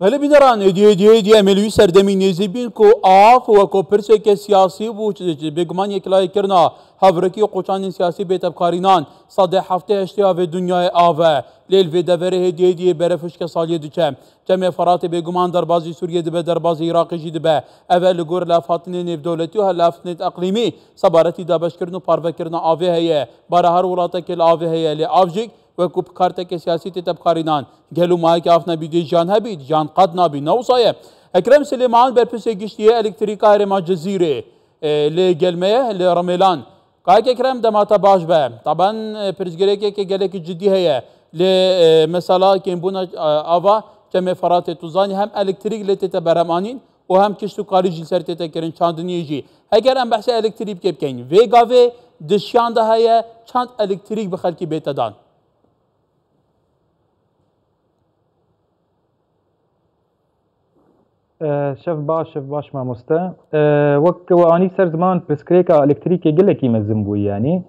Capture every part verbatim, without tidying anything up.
ولی بیدران ایدی ایدی ایدی امیلوی سردمی نیزی بین کو آف و کو پرسے کے سیاسی بو چیز بگمان یکلائی کرنا حورکی قوچان سیاسی بے تبکارینان صدی ہفتے اشتیا و دنیا آوے لیل و دورے دی دی برفش کے سالی دچم جمع فرات بگمان دربازی سوریہ دبے دربازی عراقی جی دبے اول گور لا فاطنے نو دولتی و لا فاطنے اقلیمی صبارتی دبش کرنو پارو کرنا آوے ہے بارہ ہر ولاتا کے آوے ہے لی آوجک و کوپ کارتے کے سیاسی تب کارینان گھلو ماہ کے آفنا بھی دی جان ہے بھی جان قد نہ بھی نو سایہ اکرم سلیمان برپسے گشتی ہے الیکتریکہ رما جزیرے لے گلمے لے رمیلان کہا کہ اکرم دماتا باش بے طبعا پرزگرے کے گلے کی جدی ہے لے مسالہ کمبونہ آوا چمیں فرات توزانی ہم الیکتریک لیتے تب برمانین و ہم کشتو کاری جل سر تیتے کرن چاندنی جی اگر ہم بحث الیکتریک کے بکین ویگاوے دشیاندہ ہے چاند الیکتریک بخلقی بیتدان شف باش شف باش ما مستا وقت واني سر زمان بسكريكا الكتريكي قلكي مزمبو يعني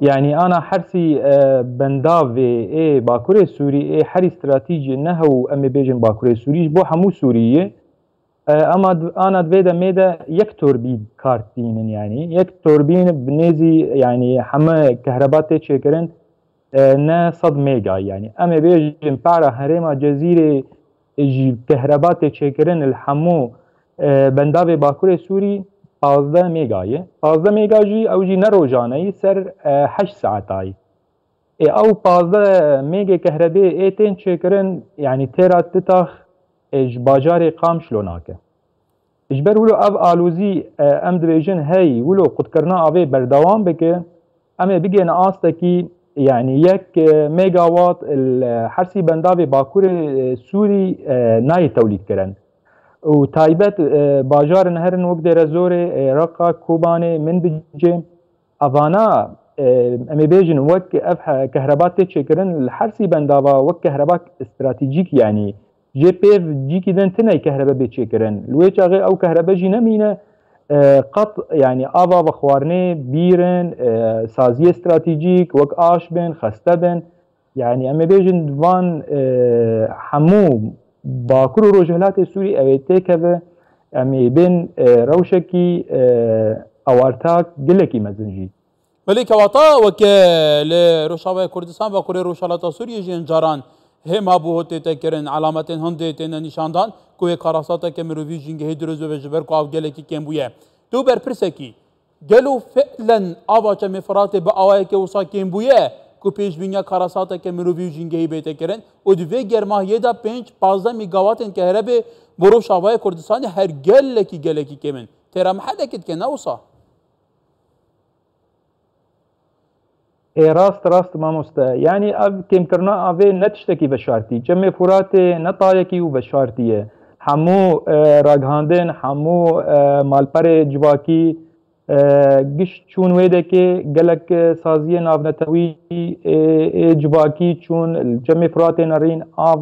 يعني انا حرسي بندافي اي باكوري سوري اي حري استراتيجي نهو امي بيجن باكوري سوري بو حمو سوريه اما انا دفيدا ميدا يكتور بي كارتين يعني يكتور بي بنيزي يعني حما كهرباتي تشيكرن نا صد ميجا يعني امي بيجن بارا هريما جزيري جی کهربات چکرن الحمو بنداب باکور سوری پانزده میگایه پانزده میگا جی او جی نروجانه سر هشت ساعت آی او پانزده میگا کهربه ایتین چکرن یعنی تیرا تتاخ اج باجار قام شلوناکه اجبر ولو او آلوزی ام دویجن هی ولو قد کرنا آوه بردوام بکه امه بگه ناسته کی يعني يك ميجاوات الحرسي بندابي باكور سوري ناي توليد كرن وتايبت باجار نهرن وقت رزوري رقا كوباني من بجي افانا امي بيجن وك افحى كهربات تشكرن الحرسي بندابا وك كهربات استراتيجيك يعني جي بي اف جيكي دن تناي كهربا بيتشكرن الويتشا غير او كهربا جي نمينه قط يعني آبا بخوارني بيرن سازي استراتيجيك وك آشبن خستبن يعني اما بيجن دوان حمو باكرو رجهلات السوري اويتيكه امي بين روشكي اوارتاك قلكي مزنجي ولي كواطا وك لروشاوي كردستان باكرو رجهلات السوري جين جاران هم ابو ہوتے تکرن علامتن ہندے تن نشاندان کوئی خراساتا کے مروی جنگ ہیدروز و جبر کو اف گلے کی کیمبو ہے تو بر پرسے کی گلو فعلا آوا چم فرات با اوائے کے وسا کیمبو ہے کو پیش بینیا خراساتا کے مروی جنگ ہی بیت کرن او دوے گرما یدا پنج پازدہ میگاوات ان کہربے برو شاوائے کردستان ہر گلے کی گلے کی کیمن تیرا محل کت کے نہ وسا اي راست راست ما مستا يعني اب كم كرنا ابي نتشتكي بشارتي جمع فرات نطايكي وبشارتيه حمو راغاندن حمو مالپر جواكي گش چون ويده كي گلك سازيه نابنتوي جواكي چون جمع فرات نرين اف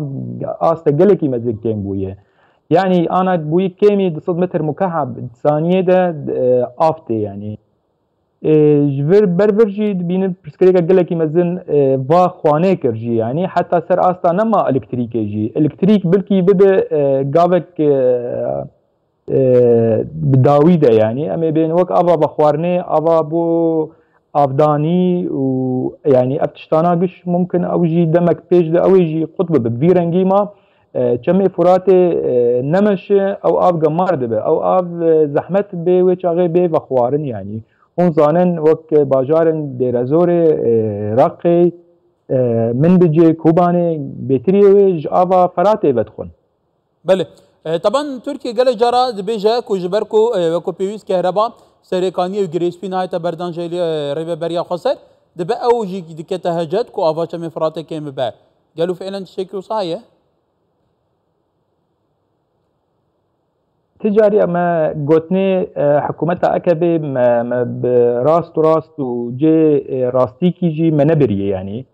است گلكي مزيك كم بويه يعني انا بوي كمي دو متر مكعب ثانيه ده افتي يعني جبر بربرجي بين برسكريكا قالك مزن با خوانه كرجي يعني حتى سر استا نما الكتريكي جي الكتريك بلكي بدا غابك بداويده يعني اما بين وك ابا بخوارني ابا بو افداني ويعني ابتشتانا بش ممكن اوجي دمك بيج دا اوجي قطب بفيرنجي ما چمي فراتي نمش او اف قمار دبه او اف زحمت بي ويشاغي بي بخوارن يعني اون زانن وك باجارن ديرازوري راقي من بجي كوباني بيتريوج آبا فراتي بدخون بله طبعا تركي قال جرا بيجا كوجبركو وكو بيويس كهرباء سريكاني وغريسبي نايتا بردان جيلي ريبا بريا خسر دبا اوجي دكتا هجات كو آبا شمي فراتي كيم با قالوا فعلا شكلو صحيح تجاري ما قوتني حكومتها اكبي براست وراست وجي راستيكي جي منابري يعني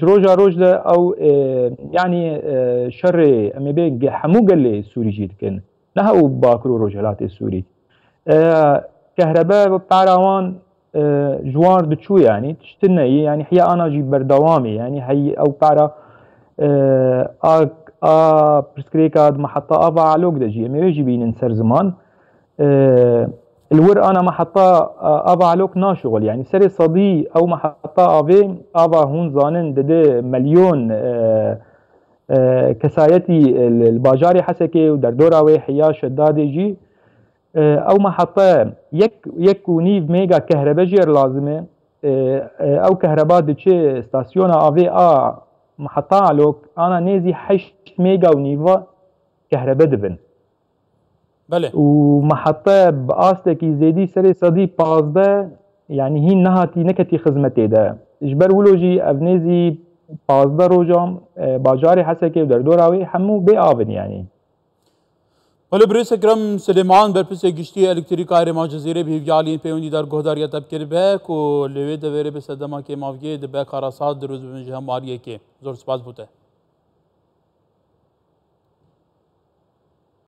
جروجا روجلا او يعني شر امي بين حمو قال لي سوري جيت كان نهو باكرو رجلات السوري كهرباء باراوان جوار دتشو يعني تشتني يعني حيا انا جي بردوامي يعني هي او بارا برسكريكاد محطة أبا علوك دجي أمي ويجي بين انسر زمان أه الور أنا محطة أبا علوك ناشغل يعني سري صدي أو محطة أبي أبا هون زانن دده مليون أه أه كسايتي الباجاري حسكي ودردوراوي حياش الدادجي أه أو محطة يك يك ونيف ميجا كهرباجير لازمة أه أو كهرباء دشي استاسيونا أبي آ محطة علوك أنا نازي حش ميجا ونيفا كهرباء دبن بله ومحطة بأستكي زيدي سري صدي بازده يعني هي نهاتي نكتي خدمتي ده إجبر ولوجي أبنازي بازده روجام باجاري حسكي ودردوراوي حمو بآبن يعني بله برئيس اکرم سلیمان برپس گشتی الکتریک آرما جزیره به هیویالین پیوندی در گهداریه تبکر بک و لیوی دویره به صدما که ماویه دبک آراسات دروز به مجهم ماریه که زور سپاس بوده.